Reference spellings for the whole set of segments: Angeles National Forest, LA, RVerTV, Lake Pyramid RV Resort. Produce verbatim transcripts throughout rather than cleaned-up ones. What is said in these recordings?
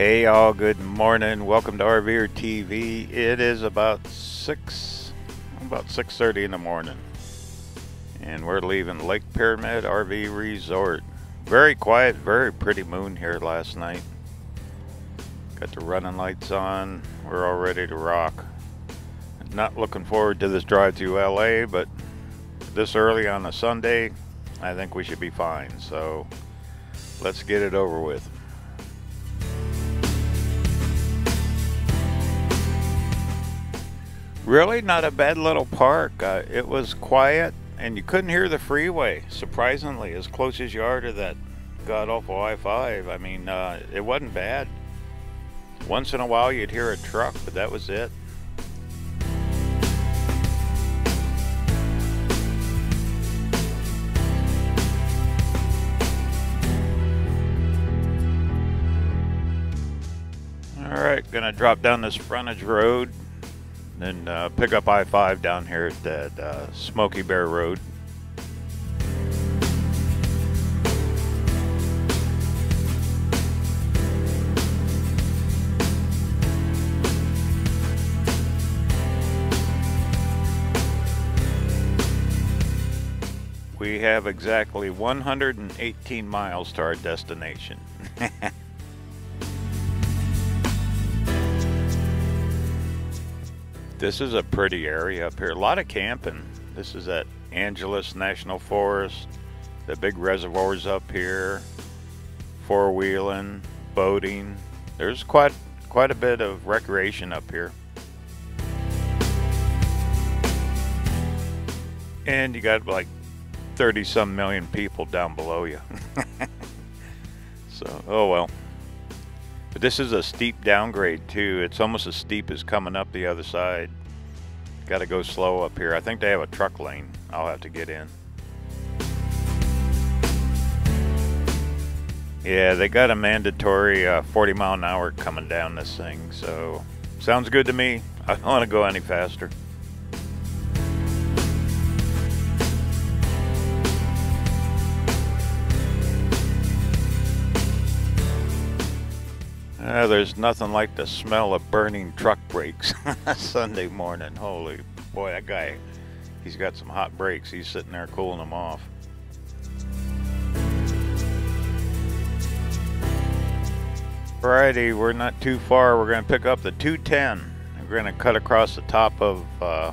Hey all, good morning. Welcome to RVerTV. It is about six, about six thirty in the morning, and we're leaving Lake Pyramid R V Resort. Very quiet, very pretty moon here last night. Got the running lights on. We're all ready to rock. Not looking forward to this drive through L A, but this early on a Sunday, I think we should be fine. So let's get it over with. Really not a bad little park. Uh, it was quiet and you couldn't hear the freeway, surprisingly, as close as you are to that god-awful I five. I mean, uh, it wasn't bad. Once in a while you'd hear a truck, but that was it. Alright, gonna drop down this frontage road, then uh, pick up I five down here at that uh, Smoky Bear Road. We have exactly one hundred eighteen miles to our destination. This is a pretty area up here. A lot of camping. This is at Angeles National Forest. The big reservoirs up here. Four-wheeling, boating. There's quite quite a bit of recreation up here. And you got like thirty some million people down below you. So, oh well. But this is a steep downgrade too. It's almost as steep as coming up the other side. Got to go slow up here. I think they have a truck lane I'll have to get in. Yeah, they got a mandatory uh, forty mile an hour coming down this thing. So, sounds good to me. I don't want to go any faster. Uh, there's nothing like the smell of burning truck brakes Sunday morning. Holy boy, that guy, he's got some hot brakes. He's sitting there cooling them off. Alrighty, we're not too far. We're going to pick up the two ten. We're going to cut across the top of uh,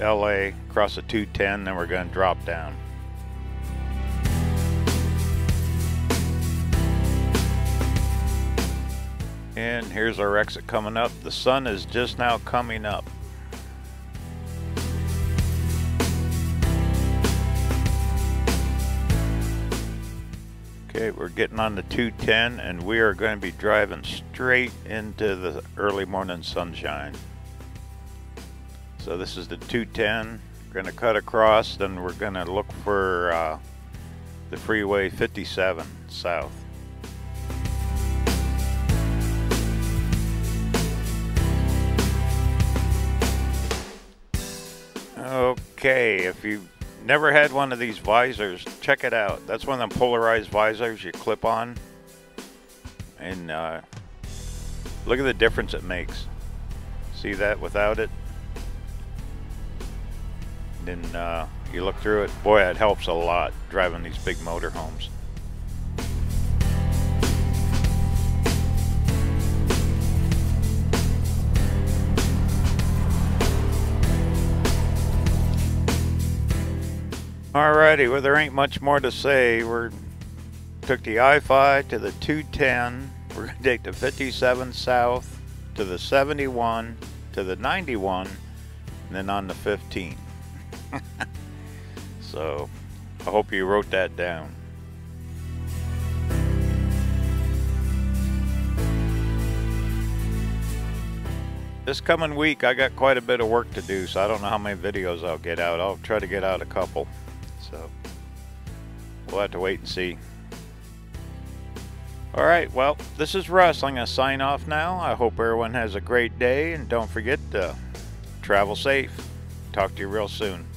L A, across the two ten, then we're going to drop down. And here's our exit coming up. The sun is just now coming up. Okay, we're getting on the two ten and we are going to be driving straight into the early morning sunshine. So this is the two ten. We're going to cut across, then we're going to look for uh, the freeway fifty-seven south. Okay, if you've never had one of these visors, check it out. That's one of them polarized visors you clip on. And uh, look at the difference it makes. See that without it? Then uh, you look through it. Boy, it helps a lot driving these big motorhomes. Alrighty, well there ain't much more to say. We're took the I five to the two ten. We're gonna take the fifty-seven south to the seventy-one to the ninety-one, and then on the fifteen. So I hope you wrote that down. This coming week I got quite a bit of work to do, so I don't know how many videos I'll get out. I'll try to get out a couple. So we'll have to wait and see. All right, well, this is Russ. I'm going to sign off now. I hope everyone has a great day, and don't forget to travel safe. Talk to you real soon.